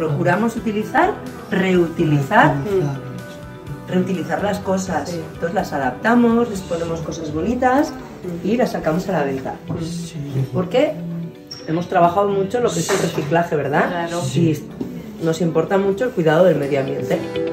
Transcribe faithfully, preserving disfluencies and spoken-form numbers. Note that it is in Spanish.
procuramos utilizar, reutilizar, reutilizar las cosas. Entonces las adaptamos, les ponemos cosas bonitas y las sacamos a la venta. Porque hemos trabajado mucho lo que es el reciclaje, ¿verdad? Claro. Y nos importa mucho el cuidado del medio ambiente.